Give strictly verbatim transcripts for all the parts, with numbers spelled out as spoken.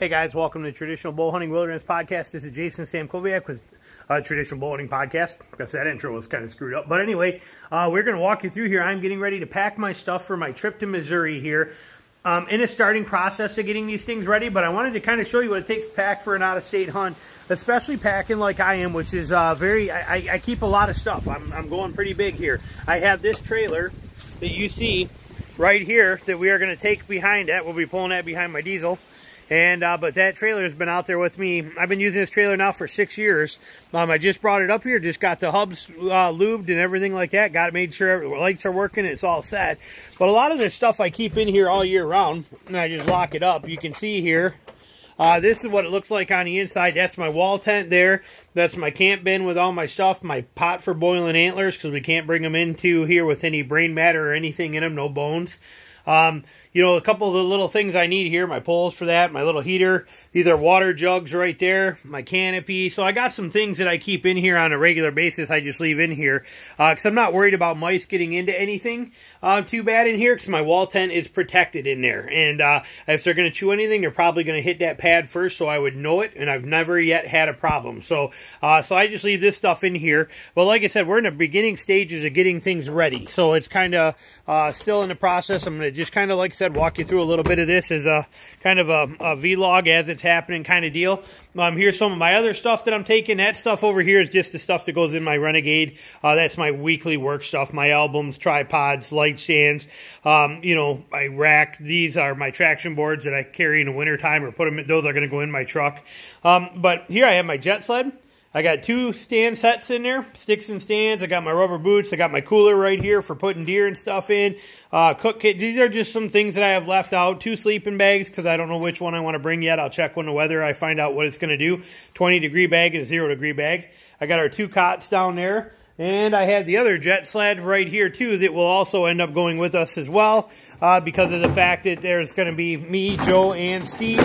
Hey guys, welcome to Traditional Bowhunting Wilderness Podcast. This is Jason Samkowiak with uh, Traditional Bowhunting Podcast. I guess that intro was kind of screwed up. But anyway, uh, we're going to walk you through here. I'm getting ready to pack my stuff for my trip to Missouri here. Um, in a starting process of getting these things ready, but I wanted to kind of show you what it takes to pack for an out-of-state hunt, especially packing like I am, which is uh, very, I, I keep a lot of stuff. I'm, I'm going pretty big here. I have this trailer that you see right here that we are going to take behind that. We'll be pulling that behind my diesel. And, uh, but that trailer has been out there with me. I've been using this trailer now for six years. Um, I just brought it up here, just got the hubs, uh, lubed and everything like that. Got it made sure the lights are working. It's all set. But a lot of this stuff I keep in here all year round and I just lock it up. You can see here, uh, this is what it looks like on the inside. That's my wall tent there. That's my camp bin with all my stuff, my pot for boiling antlers, cause we can't bring them into here with any brain matter or anything in them, no bones. Um, you know, a couple of the little things I need here, my poles for that, my little heater, these are water jugs right there, my canopy. So I got some things that I keep in here on a regular basis. I just leave in here, uh, cause I'm not worried about mice getting into anything, uh, too bad in here. Cause my wall tent is protected in there. And, uh, if they're going to chew anything, they're probably going to hit that pad first. So I would know it. And I've never yet had a problem. So, uh, so I just leave this stuff in here. But like I said, we're in the beginning stages of getting things ready. So it's kind of, uh, still in the process. I'm going to just kind of, like I said, walk you through a little bit of this as a kind of a, a vlog as it's happening kind of deal. Um, here's some of my other stuff that I'm taking. That stuff over here is just the stuff that goes in my Renegade. Uh, that's my weekly work stuff, my albums, tripods, light stands, um, you know, my rack. These are my traction boards that I carry in the wintertime or put them in. Those are going to go in my truck. Um, but here I have my Jet Sled. I got two stand sets in there, sticks and stands. I got my rubber boots. I got my cooler right here for putting deer and stuff in. Uh, cook kit. These are just some things that I have left out. Two sleeping bags because I don't know which one I want to bring yet. I'll check when the weather. I find out what it's going to do. twenty degree bag and a zero degree bag. I got our two cots down there. And I have the other Jet Sled right here too that will also end up going with us as well uh, because of the fact that there's going to be me, Joe, and Steve.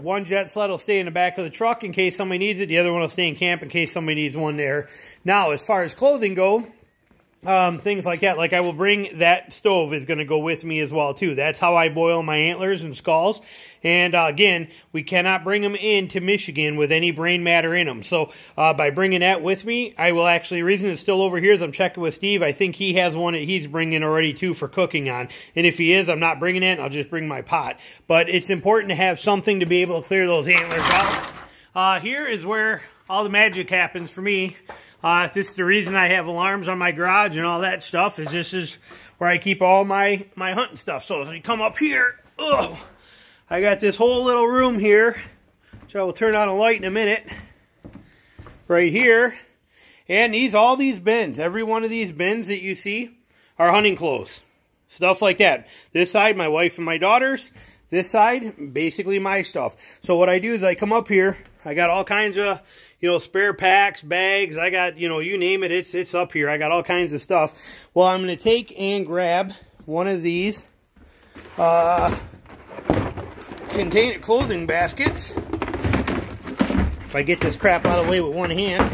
One Jet Sled will stay in the back of the truck in case somebody needs it. The other one will stay in camp in case somebody needs one there. Now, as far as clothing go, um, things like that, like I will bring that stove is going to go with me as well, too. That's how I boil my antlers and skulls. And uh, again, we cannot bring them into Michigan with any brain matter in them. So uh, by bringing that with me, I will actually, the reason it's still over here is I'm checking with Steve. I think he has one that he's bringing already too for cooking on. And if he is, I'm not bringing it. I'll just bring my pot. But it's important to have something to be able to clear those antlers out. Uh, here is where all the magic happens for me. Uh, this is the reason I have alarms on my garage and all that stuff is this is where I keep all my, my hunting stuff. So as you come up here, oh. I got this whole little room here, which I will turn on a light in a minute, right here. And these, all these bins, every one of these bins that you see are hunting clothes, stuff like that. This side, my wife and my daughters. This side, basically my stuff. So what I do is I come up here, I got all kinds of, you know, spare packs, bags. I got, you know, you name it, it's, it's up here. I got all kinds of stuff. Well, I'm going to take and grab one of these, uh... container clothing baskets. If I get this crap out of the way with one hand,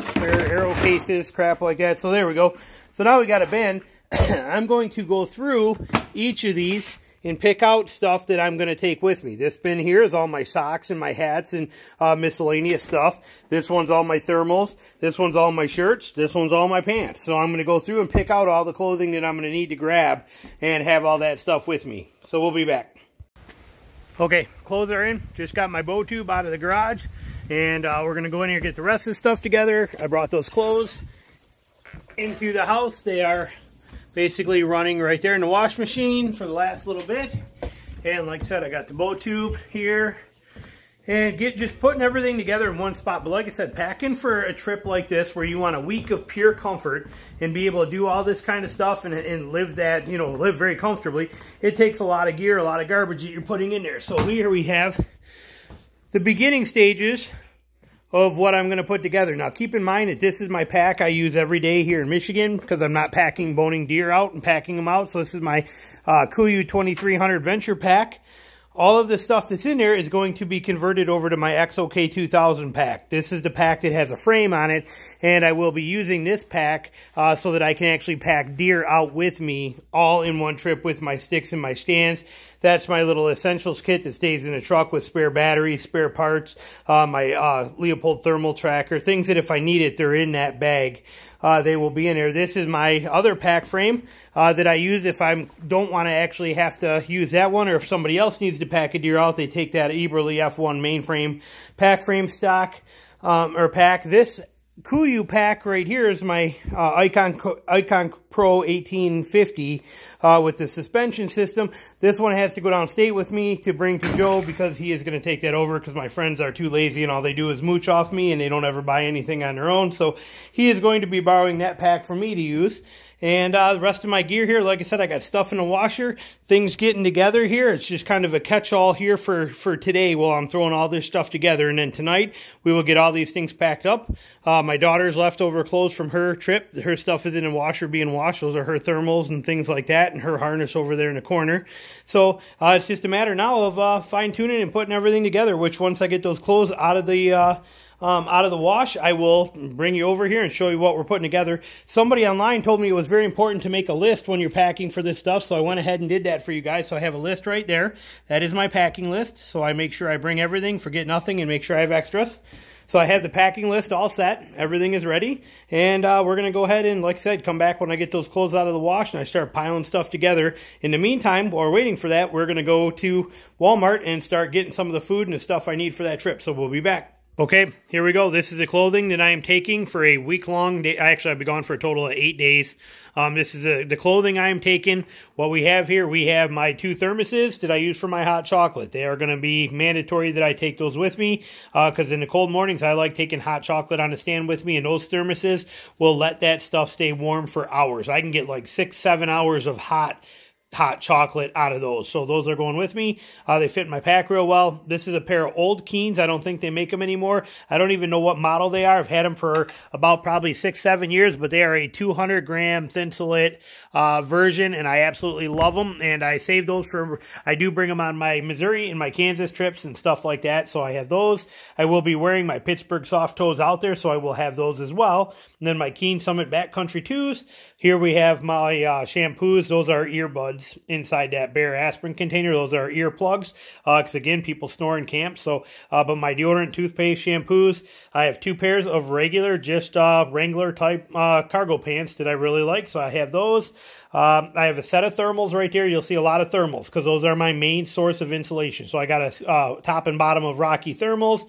spare arrow cases, crap like that. So there we go. So now we got a bin. I'm going to go through each of these and pick out stuff that I'm going to take with me. This bin here is all my socks and my hats and uh, miscellaneous stuff. This one's all my thermals. This one's all my shirts. This one's all my pants. So I'm going to go through and pick out all the clothing that I'm going to need to grab and have all that stuff with me. So we'll be back. Okay, clothes are in. Just got my bow tube out of the garage, and uh, we're gonna go in here and get the rest of the stuff together. I brought those clothes into the house. They are basically running right there in the wash machine for the last little bit. And like I said, I got the bow tube here. And get just putting everything together in one spot. But like I said, packing for a trip like this where you want a week of pure comfort and be able to do all this kind of stuff and, and live that, you know, live very comfortably, it takes a lot of gear, a lot of garbage that you're putting in there. So here we have the beginning stages of what I'm going to put together. Now, keep in mind that this is my pack I use every day here in Michigan because I'm not packing boning deer out and packing them out. So this is my uh, K U I U twenty-three hundred Venture Pack. All of the stuff that's in there is going to be converted over to my X O K two thousand pack. This is the pack that has a frame on it, and I will be using this pack uh, so that I can actually pack deer out with me all in one trip with my sticks and my stands. That's my little essentials kit that stays in the truck with spare batteries, spare parts, uh, my uh, Leopold thermal tracker, things that if I need it, they're in that bag. Uh, they will be in there. This is my other pack frame uh, that I use if I don't want to actually have to use that one, or if somebody else needs to pack a deer out, they take that Eberly F one mainframe pack frame stock um, or pack. This K U I U pack right here is my uh, Icon Icon Pro eighteen fifty uh, with the suspension system. This one has to go downstate with me to bring to Joe because he is going to take that over because my friends are too lazy and all they do is mooch off me and they don't ever buy anything on their own. So he is going to be borrowing that pack for me to use. And uh, the rest of my gear here, like I said, I got stuff in the washer, things getting together here. It's just kind of a catch-all here for, for today while I'm throwing all this stuff together. And then tonight, we will get all these things packed up. Uh, my daughter's leftover clothes from her trip, her stuff is in the washer being washed. Those are her thermals and things like that, and her harness over there in the corner. So uh, it's just a matter now of uh, fine-tuning and putting everything together, which once I get those clothes out of the... Uh, Um, out of the wash, I will bring you over here and show you what we're putting together. Somebody online told me it was very important to make a list when you're packing for this stuff, so I went ahead and did that for you guys. So I have a list right there. That is my packing list, so I make sure I bring everything, forget nothing, and make sure I have extras. So I have the packing list all set. Everything is ready. And uh, we're going to go ahead and, like I said, come back when I get those clothes out of the wash and I start piling stuff together. In the meantime, while we're waiting for that, we're going to go to Walmart and start getting some of the food and the stuff I need for that trip. So we'll be back. Okay, here we go. This is the clothing that I am taking for a week-long day. Actually, I've been gone for a total of eight days. Um, this is a, the clothing I am taking. What we have here, we have my two thermoses that I use for my hot chocolate. They are going to be mandatory that I take those with me because uh, in the cold mornings, I like taking hot chocolate on a stand with me, and those thermoses will let that stuff stay warm for hours. I can get like six, seven hours of hot hot chocolate out of those, so those are going with me. Uh, they fit my pack real well. This is a pair of old Keens. I don't think they make them anymore. I don't even know what model they are. I've had them for about probably six, seven years, but they are a two hundred gram thin slit uh, version, and I absolutely love them, and I save those for, I do bring them on my Missouri and my Kansas trips and stuff like that, so I have those. I will be wearing my Pittsburgh soft toes out there, so I will have those as well. And then my Keen Summit Backcountry twos. Here we have my uh, shampoos. Those are earbuds inside that bare aspirin container. Those are earplugs because uh, again, people snore in camp. So uh, but my deodorant, toothpaste, shampoos, I have two pairs of regular just uh, Wrangler type uh, cargo pants that I really like, so I have those. um, I have a set of thermals right there. You'll see a lot of thermals because those are my main source of insulation. So I got a uh, top and bottom of Rocky thermals,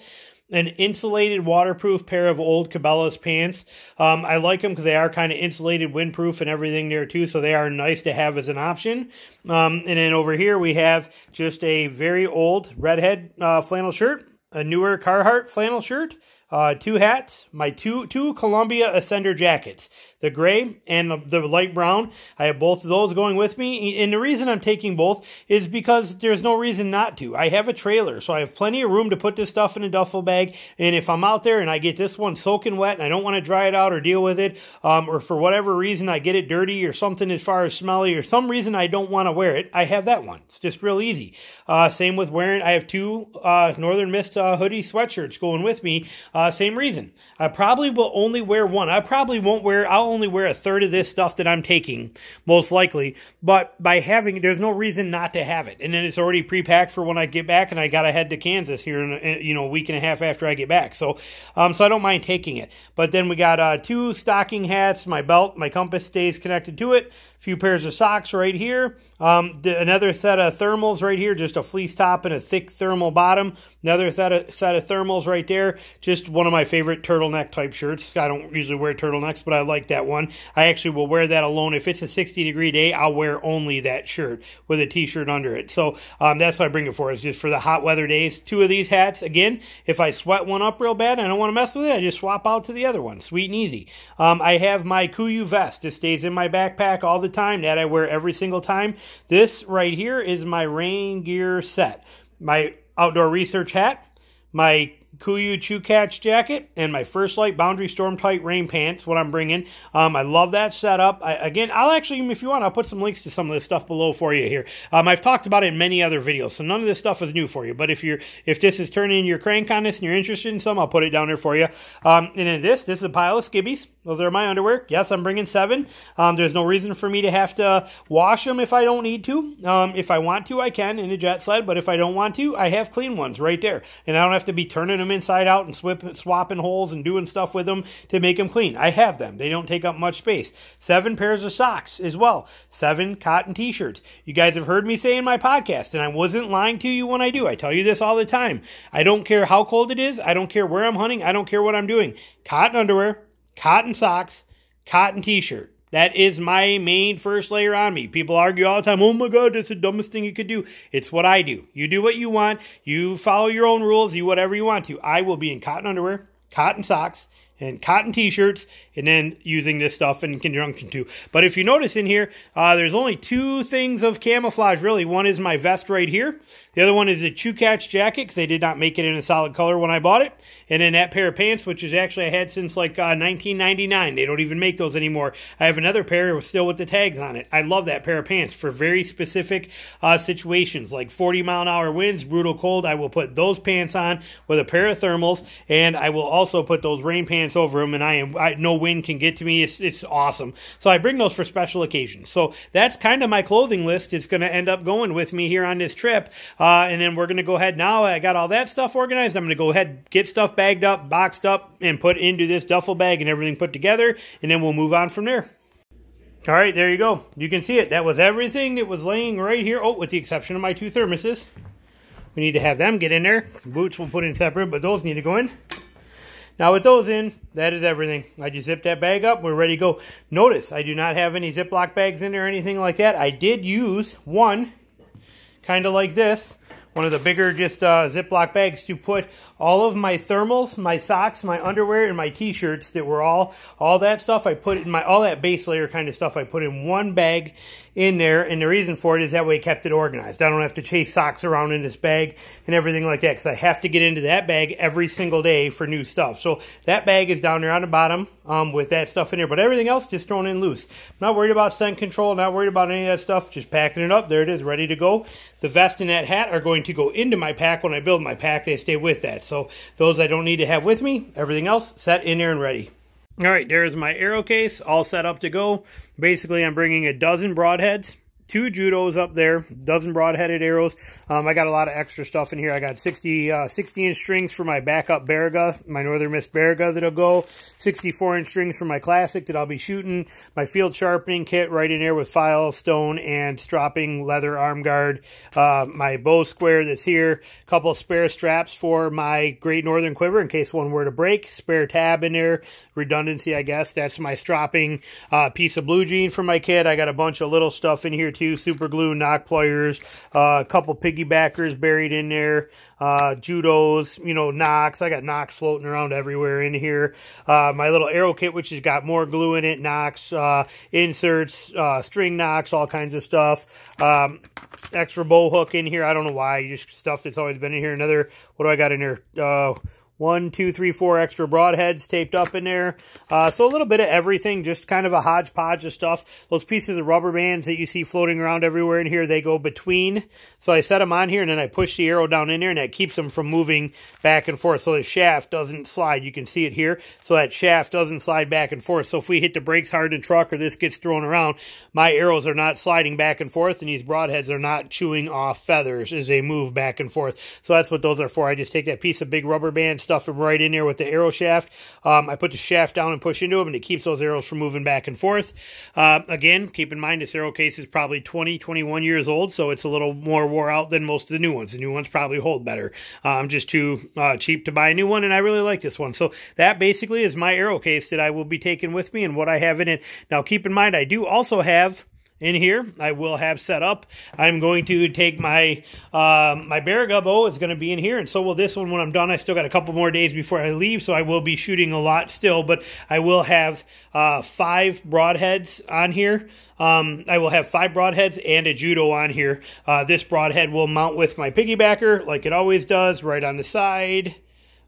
an insulated waterproof pair of old Cabela's pants. Um, I like them because they are kind of insulated, windproof, and everything there too, so they are nice to have as an option. Um, and then over here we have just a very old Redhead uh, flannel shirt, a newer Carhartt flannel shirt, uh, two hats, my two two Columbia Ascender jackets, the gray and the, the light brown. I have both of those going with me, and the reason I'm taking both is because there's no reason not to. I have a trailer, so I have plenty of room to put this stuff in a duffel bag, and if I'm out there and I get this one soaking wet and I don't want to dry it out or deal with it, um, or for whatever reason I get it dirty or something as far as smelly or some reason I don't want to wear it, I have that one. It's just real easy. Uh, same with wearing, I have two uh, Northern Mist uh, hoodie sweatshirts going with me. Uh, same reason. I probably will only wear one. I probably won't wear, I'll only wear a third of this stuff that I'm taking, most likely. But by having, there's no reason not to have it. And then it's already pre-packed for when I get back, and I got to head to Kansas here in, you know, a week and a half after I get back. So, um, so I don't mind taking it. But then we got uh, two stocking hats, my belt, my compass stays connected to it, a few pairs of socks right here, um, the, another set of thermals right here, just a fleece top and a thick thermal bottom, another set of, set of thermals right there, just one of my favorite turtleneck type shirts. I don't usually wear turtlenecks, but I like that one. I actually will wear that alone. If it's a sixty degree day, I'll wear only that shirt with a t-shirt under it. So um, that's what I bring it for, is just for the hot weather days. Two of these hats, again, if I sweat one up real bad and I don't want to mess with it, I just swap out to the other one. Sweet and easy. Um, I have my K U I U vest. This stays in my backpack all the time. That I wear every single time. This right here is my rain gear set. My outdoor research hat, my K U I U Chugach jacket and my Firstlite Boundary Storm Tight rain pants, what I'm bringing. Um, I love that setup. I, again, I'll actually, if you want, I'll put some links to some of this stuff below for you here. Um, I've talked about it in many other videos, so none of this stuff is new for you. But if you're if this is turning your crank on this and you're interested in some, I'll put it down there for you. Um, and in this, this is a pile of skibbies. Those are my underwear. Yes, I'm bringing seven. Um, there's no reason for me to have to wash them if I don't need to. Um, if I want to, I can in a jet sled. But if I don't want to, I have clean ones right there. And I don't have to be turning them inside out and swip, swapping holes and doing stuff with them to make them clean. I have them. They don't take up much space. Seven pairs of socks as well. Seven cotton t-shirts. You guys have heard me say in my podcast, and I wasn't lying to you when I do. I tell you this all the time. I don't care how cold it is. I don't care where I'm hunting. I don't care what I'm doing. Cotton underwear. Cotton socks, cotton t-shirt. That is my main first layer on me. People argue all the time, oh my God, that's the dumbest thing you could do. It's what I do. You do what you want. You follow your own rules. You do whatever you want to. I will be in cotton underwear, cotton socks, and cotton t-shirts, and then using this stuff in conjunction too. But if you notice in here, uh, there's only two things of camouflage, really. One is my vest right here. The other one is the Chugach jacket, because they did not make it in a solid color when I bought it. And then that pair of pants, which is actually I had since like uh, nineteen ninety-nine. They don't even make those anymore. I have another pair still with the tags on it. I love that pair of pants for very specific uh, situations, like forty mile an hour winds, brutal cold. I will put those pants on with a pair of thermals, and I will also put those rain pants over them, and I am I, no wind can get to me. It's, it's awesome. So I bring those for special occasions. So that's kind of my clothing list. It's going to end up going with me here on this trip. Uh, and then we're going to go ahead now. I got all that stuff organized. I'm going to go ahead, get stuff bagged up, boxed up, and put into this duffel bag and everything put together. And then we'll move on from there. All right, there you go. You can see it. That was everything that was laying right here. Oh, with the exception of my two thermoses. We need to have them get in there. Boots we'll put in separate, but those need to go in. Now with those in, that is everything. I just zipped that bag up. We're ready to go. Notice, I do not have any Ziploc bags in there or anything like that. I did use one, kind of like this, one of the bigger just uh, Ziploc bags to put all of my thermals, my socks, my underwear, and my t-shirts that were all, all that stuff I put in my, all that base layer kind of stuff I put in one bag in there, and the reason for it is that way I kept it organized. I don't have to chase socks around in this bag and everything like that, because I have to get into that bag every single day for new stuff. So that bag is down there on the bottom um, with that stuff in there, but everything else just thrown in loose. I'm not worried about scent control, not worried about any of that stuff, just packing it up. There it is, ready to go. The vest and that hat are going to go into my pack. When I build my pack, they stay with that. So those I don't need to have with me. Everything else set in there and ready. All right, there's my arrow case all set up to go. Basically, I'm bringing a dozen broadheads, two judos up there, a dozen broad-headed arrows. Um, I got a lot of extra stuff in here. I got sixty-inch strings for my backup Berga, my Northern Mist Berga that'll go, sixty-four inch strings for my Classic that I'll be shooting, my field sharpening kit right in there with file, stone, and stropping leather arm guard, uh, my bow square that's here, a couple of spare straps for my Great Northern Quiver in case one were to break, spare tab in there, redundancy, I guess. That's my stropping uh, piece of blue jean for my kit. I got a bunch of little stuff in here, two super glue, knock pliers, uh, a couple piggybackers buried in there, uh, judos, you know, knocks. I got knocks floating around everywhere in here. Uh, my little arrow kit, which has got more glue in it, knocks, uh, inserts, uh, string knocks, all kinds of stuff. Um, extra bow hook in here. I don't know why. Just stuff that's always been in here. Another, what do I got in here? Uh, One, two, three, four extra broadheads taped up in there. Uh, so a little bit of everything, just kind of a hodgepodge of stuff. Those pieces of rubber bands that you see floating around everywhere in here, they go between. So I set them on here, and then I push the arrow down in there, and that keeps them from moving back and forth. So the shaft doesn't slide. You can see it here. So that shaft doesn't slide back and forth. So if we hit the brakes hard in the truck or this gets thrown around, my arrows are not sliding back and forth, and these broadheads are not chewing off feathers as they move back and forth. So that's what those are for. I just take that piece of big rubber band, stuff right in there with the arrow shaft. Um, I put the shaft down and push into them, and it keeps those arrows from moving back and forth. Uh, again, keep in mind this arrow case is probably twenty, twenty-one years old, so it's a little more wore out than most of the new ones. The new ones probably hold better. Um, just too uh, cheap to buy a new one, and I really like this one. So that basically is my arrow case that I will be taking with me and what I have in it. Now keep in mind, I do also have in here, I will have set up. I'm going to take my uh, my Berga bow. It's going to be in here, and so will this one when I'm done. I still got a couple more days before I leave, so I will be shooting a lot still. But I will have uh, five broadheads on here. Um, I will have five broadheads and a judo on here. Uh, this broadhead will mount with my piggybacker, like it always does, right on the side.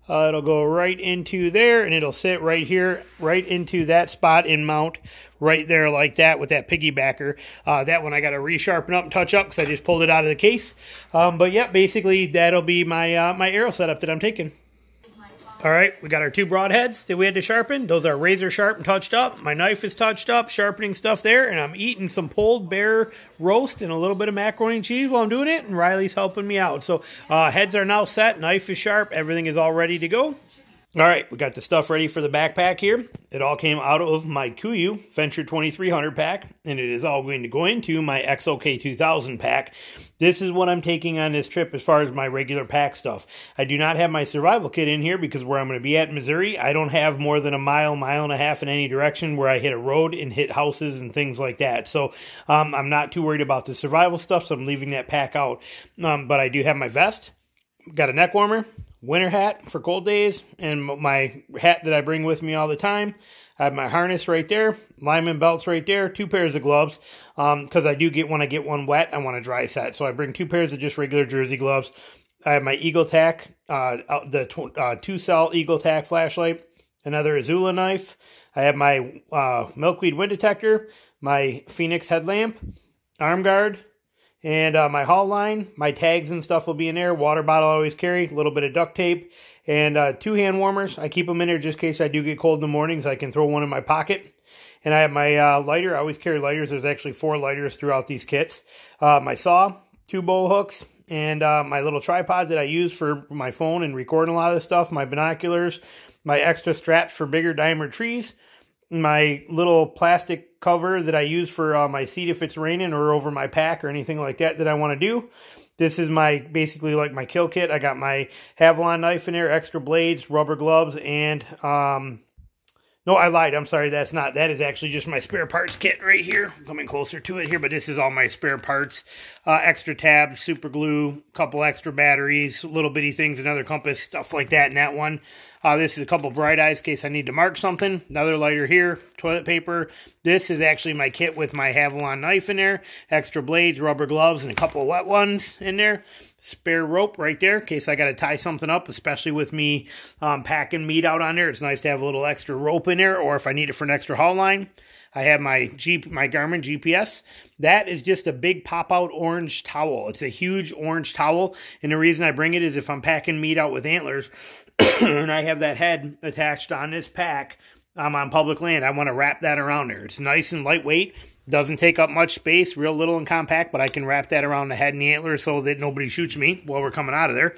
Uh, it'll go right into there, and it'll sit right here, right into that spot and mount right there like that with that piggybacker. Uh, that one I got to resharpen up and touch up because I just pulled it out of the case. Um, but, yeah, basically that'll be my, uh, my arrow setup that I'm taking. All right, we got our two broadheads that we had to sharpen. Those are razor sharp and touched up. My knife is touched up, sharpening stuff there, and I'm eating some pulled bear roast and a little bit of macaroni and cheese while I'm doing it, and Riley's helping me out. So uh, heads are now set, knife is sharp, everything is all ready to go. All right, we got the stuff ready for the backpack here. It all came out of my K U I U Venture twenty-three hundred pack, and it is all going to go into my X O K two thousand pack. This is what I'm taking on this trip as far as my regular pack stuff. I do not have my survival kit in here because where I'm going to be at in Missouri, I don't have more than a mile, mile and a half in any direction where I hit a road and hit houses and things like that. So um, I'm not too worried about the survival stuff, so I'm leaving that pack out. Um, but I do have my vest, got a neck warmer, winter hat for cold days, and my hat that I bring with me all the time. I have my harness right there, lineman belts right there, two pairs of gloves, because um, I do get when I get one wet, I want a dry set. So I bring two pairs of just regular jersey gloves. I have my Eagle Tac, uh, the uh, two-cell Eagle Tac flashlight, another Izula knife. I have my uh, milkweed wind detector, my Phoenix headlamp, arm guard, and uh, my haul line. My tags and stuff will be in there. Water bottle I always carry. A little bit of duct tape. And uh, two hand warmers. I keep them in there just in case I do get cold in the mornings. I can throw one in my pocket. And I have my uh, lighter. I always carry lighters. There's actually four lighters throughout these kits. Uh, my saw. Two bow hooks. And uh, my little tripod that I use for my phone and recording a lot of this stuff. My binoculars. My extra straps for bigger diameter trees. My little plastic cover that I use for uh, my seat if it's raining or over my pack or anything like that that I want to do. This is my basically like my kill kit. I got my Havilon knife in there, extra blades, rubber gloves, and um, no, I lied. I'm sorry. That's not. That is actually just my spare parts kit right here. I'm coming closer to it here, but this is all my spare parts. Uh, extra tabs, super glue, couple extra batteries, little bitty things, another compass, stuff like that in that one. Uh, this is a couple bright eyes in case I need to mark something. Another lighter here, toilet paper. This is actually my kit with my Havilon knife in there, extra blades, rubber gloves, and a couple of wet ones in there. Spare rope right there in case I got to tie something up, especially with me um, packing meat out on there. It's nice to have a little extra rope in there, or if I need it for an extra haul line. I have my Jeep, my Garmin G P S. That is just a big pop-out orange towel. It's a huge orange towel, and the reason I bring it is if I'm packing meat out with antlers, and I have that head attached on this pack, I'm on public land. I want to wrap that around there. It's nice and lightweight. Doesn't take up much space, real little and compact, but I can wrap that around the head and the antler so that nobody shoots me while we're coming out of there.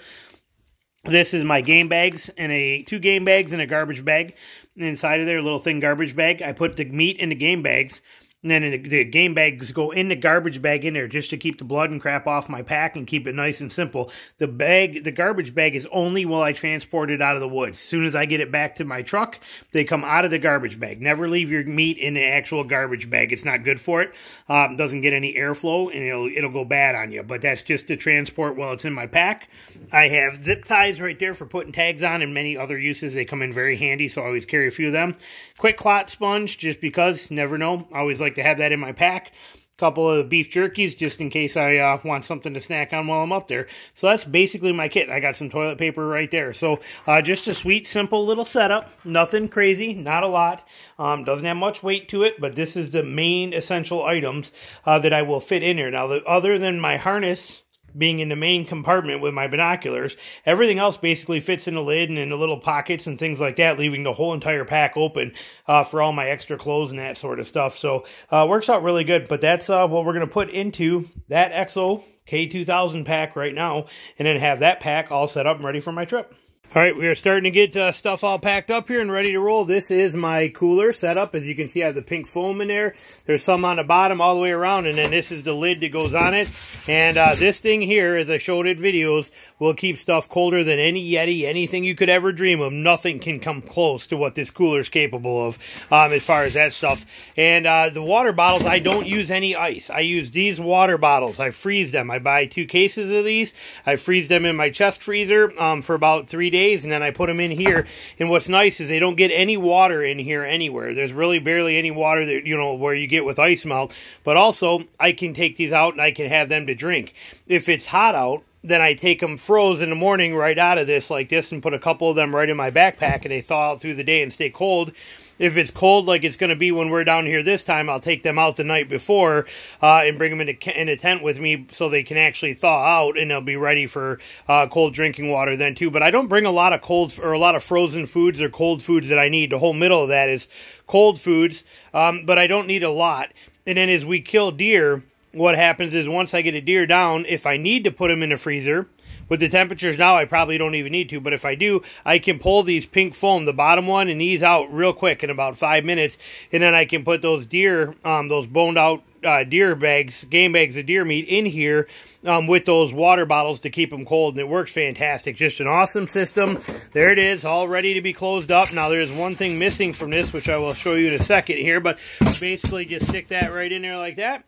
This is my game bags, and a two game bags and a garbage bag. Inside of there, a little thin garbage bag. I put the meat in the game bags, and then the, the game bags go in the garbage bag in there just to keep the blood and crap off my pack and keep it nice and simple. The bag, the garbage bag is only while I transport it out of the woods. As soon as I get it back to my truck, they come out of the garbage bag. Never leave your meat in the actual garbage bag. It's not good for it. Um, doesn't get any airflow, and it'll, it'll go bad on you. But that's just to transport while it's in my pack. I have zip ties right there for putting tags on and many other uses. They come in very handy, so I always carry a few of them. Quick clot sponge, just because, never know. I always like to have that in my pack. Couple of beef jerkies just in case I uh, want something to snack on while I'm up there. So that's basically my kit. I got some toilet paper right there. So uh, just a sweet, simple little setup. Nothing crazy, not a lot. Um, doesn't have much weight to it, but this is the main essential items uh, that I will fit in here. Now, the, other than my harness being in the main compartment with my binoculars, everything else basically fits in the lid and in the little pockets and things like that, leaving the whole entire pack open uh, for all my extra clothes and that sort of stuff. So uh, works out really good, but that's uh, what we're going to put into that X O K two thousand pack right now, and then have that pack all set up and ready for my trip. All right, we are starting to get uh, stuff all packed up here and ready to roll. This is my cooler setup. As you can see, I have the pink foam in there. There's some on the bottom all the way around, and then this is the lid that goes on it. And uh, this thing here, as I showed in videos, will keep stuff colder than any Yeti, anything you could ever dream of. Nothing can come close to what this cooler is capable of um, as far as that stuff. And uh, the water bottles, I don't use any ice. I use these water bottles. I freeze them. I buy two cases of these. I freeze them in my chest freezer um, for about three days. And then I put them in here, and what's nice is they don't get any water in here anywhere. There's really barely any water that, you know, where you get with ice melt. But also I can take these out and I can have them to drink. If it's hot out, then I take them froze in the morning right out of this like this and put a couple of them right in my backpack, and they thaw out through the day and stay cold. If it's cold like it's going to be when we're down here this time, I'll take them out the night before uh, and bring them into, in a tent with me so they can actually thaw out, and they'll be ready for uh, cold drinking water then too. But I don't bring a lot of cold or a lot of frozen foods or cold foods that I need. The whole middle of that is cold foods, um, but I don't need a lot. And then as we kill deer, what happens is once I get a deer down, if I need to put them in the freezer, with the temperatures now, I probably don't even need to, but if I do, I can pull these pink foam, the bottom one, and these out real quick in about five minutes, and then I can put those deer, um, those boned out uh, deer bags, game bags of deer meat in here um, with those water bottles to keep them cold, and it works fantastic. Just an awesome system. There it is, all ready to be closed up. Now, there's one thing missing from this, which I will show you in a second here, but basically just stick that right in there like that,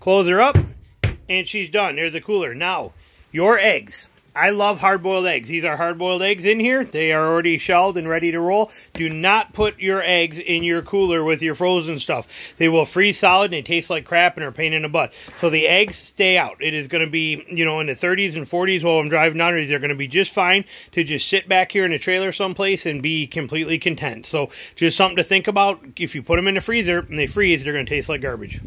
close her up, and she's done. There's the cooler. Now, your eggs. I love hard-boiled eggs. These are hard-boiled eggs in here. They are already shelled and ready to roll. Do not put your eggs in your cooler with your frozen stuff. They will freeze solid, and they taste like crap and are a pain in the butt. So the eggs stay out. It is going to be, you know, in the thirties and forties while I'm driving down here. They're going to be just fine to just sit back here in a trailer someplace and be completely content. So just something to think about. If you put them in the freezer and they freeze, they're going to taste like garbage.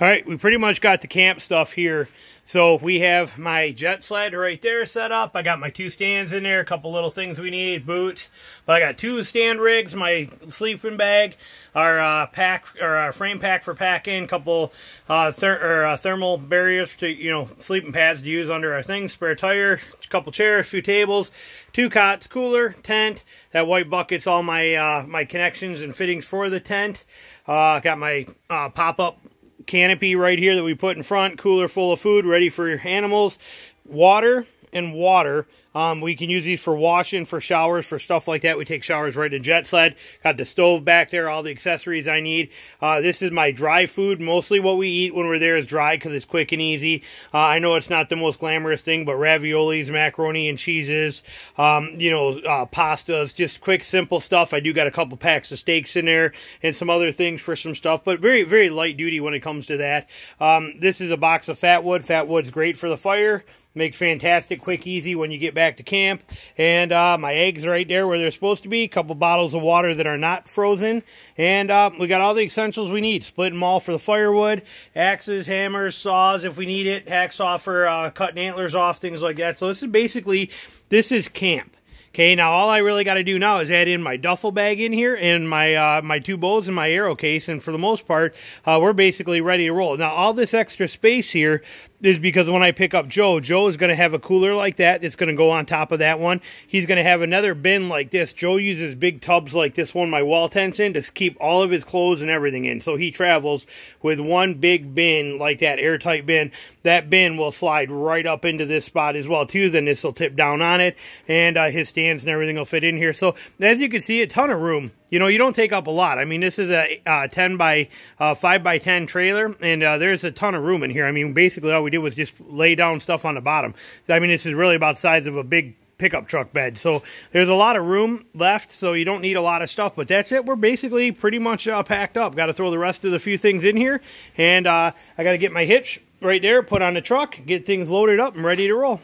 All right, we pretty much got the camp stuff here. So we have my jet sled right there set up. I got my two stands in there, a couple little things we need, boots. But I got two stand rigs, my sleeping bag, our uh, pack or our frame pack for packing, couple uh, ther or, uh, thermal barriers to, you know, sleeping pads to use under our things, spare tire, a couple chairs, a few tables, two cots, cooler, tent. That white bucket's all my uh, my connections and fittings for the tent. Uh, got my uh, pop-up canopy right here that we put in front, cooler full of food ready for your animals, water and water. Um, we can use these for washing, for showers, for stuff like that. We take showers right in jet sled. Got the stove back there, all the accessories I need. Uh, this is my dry food. Mostly what we eat when we're there is dry because it's quick and easy. Uh, I know it's not the most glamorous thing, but raviolis, macaroni and cheeses, um, you know, uh, pastas, just quick, simple stuff. I do got a couple packs of steaks in there and some other things for some stuff, but very, very light duty when it comes to that. Um, this is a box of fat wood. Fat wood's great for the fire. Makes fantastic, quick, easy when you get back to camp. And uh, my eggs right there where they're supposed to be. A couple bottles of water that are not frozen. And uh, we got all the essentials we need. Split them all for the firewood. Axes, hammers, saws if we need it. Hacksaw for uh, cutting antlers off, things like that. So this is basically, this is camp. Okay, now all I really got to do now is add in my duffel bag in here and my uh, my two bows and my arrow case. And for the most part, uh, we're basically ready to roll. Now, all this extra space here is because when I pick up Joe, Joe is going to have a cooler like that. It's going to go on top of that one. He's going to have another bin like this. Joe uses big tubs like this one my wall tent's in to keep all of his clothes and everything in. So he travels with one big bin like that, airtight bin. That bin will slide right up into this spot as well, too. Then this will tip down on it, and uh, his and everything will fit in here. So as you can see, a ton of room. You know, you don't take up a lot. I mean, this is a uh, ten by five by ten trailer, and uh, there's a ton of room in here. I mean, basically all we did was just lay down stuff on the bottom. I mean, this is really about the size of a big pickup truck bed. So there's a lot of room left, so you don't need a lot of stuff. But that's it. We're basically pretty much uh, packed up. Got to throw the rest of the few things in here, and uh, I got to get my hitch right there, put on the truck, get things loaded up and ready to roll.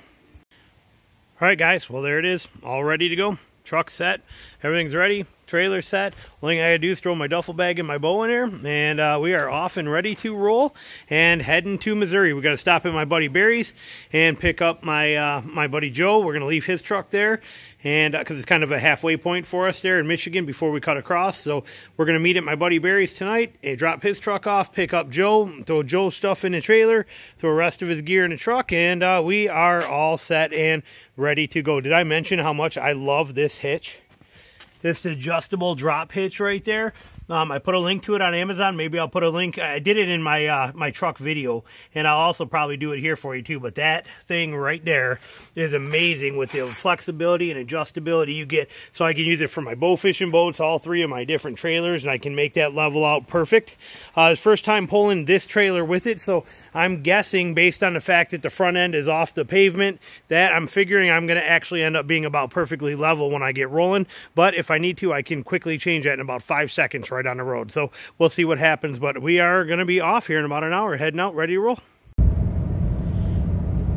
All right, guys, well, there it is, all ready to go. Truck set, everything's ready, trailer set. Only thing I gotta do is throw my duffel bag and my bow in there, and uh, we are off and ready to roll and heading to Missouri. We gotta stop at my buddy Barry's and pick up my uh, my buddy Joe. We're gonna leave his truck there, and because uh, it's kind of a halfway point for us there in Michigan before we cut across. So we're gonna meet at my buddy Barry's tonight and drop his truck off, pick up Joe, throw Joe's stuff in the trailer, throw the rest of his gear in the truck, and uh, we are all set and ready to go. Did I mention how much I love this hitch? This adjustable drop hitch right there. Um, I put a link to it on Amazon. Maybe I'll put a link. I did it in my uh, my truck video, and I'll also probably do it here for you too. But that thing right there is amazing with the flexibility and adjustability you get. So I can use it for my bow fishing boats, all three of my different trailers, and I can make that level out perfect. Uh, it's first time pulling this trailer with it, so I'm guessing based on the fact that the front end is off the pavement that I'm figuring I'm going to actually end up being about perfectly level when I get rolling. But if I need to, I can quickly change that in about five seconds. Right right on the road. So we'll see what happens, but we are going to be off here in about an hour, heading out, ready to roll.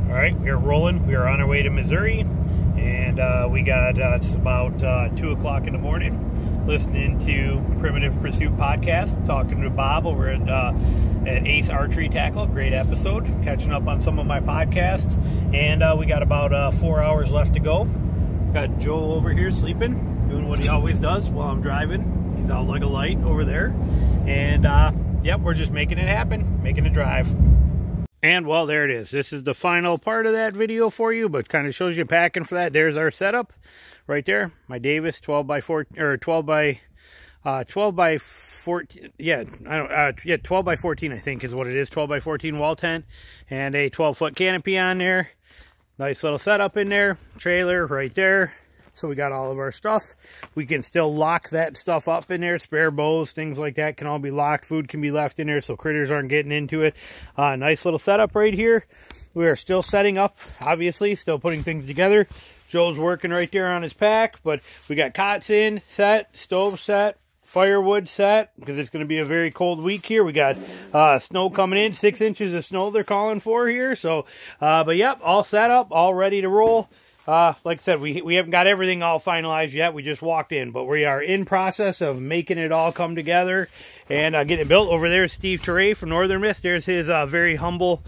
All right, we are rolling. We are on our way to Missouri, and uh, we got uh, it's about uh, two o'clock in the morning, listening to Primitive Pursuit podcast, talking to Bob over at uh, at Ace Archery Tackle. Great episode, catching up on some of my podcasts, and uh, we got about uh, four hours left to go. Got Joel over here sleeping, doing what he always does while I'm driving. He's out like a light over there, and uh, yep, we're just making it happen, making a drive. And, well, there it is. This is the final part of that video for you, but kind of shows you packing for that. There's our setup right there. My Davis twelve by fourteen, or twelve by fourteen, yeah, I don't, uh, yeah, twelve by fourteen, I think is what it is. twelve by fourteen wall tent and a twelve foot canopy on there. Nice little setup in there. Trailer right there. So we got all of our stuff. We can still lock that stuff up in there. Spare bows, things like that can all be locked. Food can be left in there so critters aren't getting into it. Uh, nice little setup right here. We are still setting up, obviously, still putting things together. Joe's working right there on his pack, but we got cots in, set, stove set, firewood set, because it's going to be a very cold week here. We got uh snow coming in, six inches of snow they're calling for here. So uh but yep, all set up, all ready to roll. Uh, like I said, we, we haven't got everything all finalized yet. We just walked in, but we are in process of making it all come together and uh, getting it built. Over there is Steve Terray from Northern Mist. There's his uh, very humble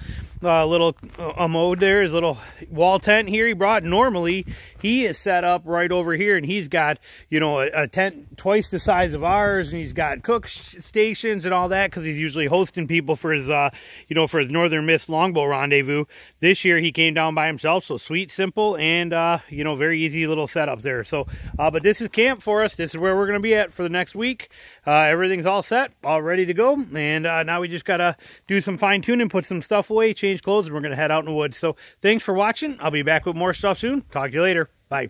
uh, little uh, mode there, his little wall tent here he brought. Normally, he is set up right over here, and he's got, you know, a, a tent twice the size of ours, and he's got cook stations and all that because he's usually hosting people for his, uh, you know, for his Northern Mist Longbow Rendezvous. This year, he came down by himself, so sweet, simple, and uh you know, very easy little setup there. So uh but this is camp for us. This is where we're going to be at for the next week. Uh everything's all set, all ready to go, and uh now we just gotta do some fine-tuning, put some stuff away, change clothes, and we're gonna head out in the woods. So thanks for watching. I'll be back with more stuff soon. Talk to you later. Bye.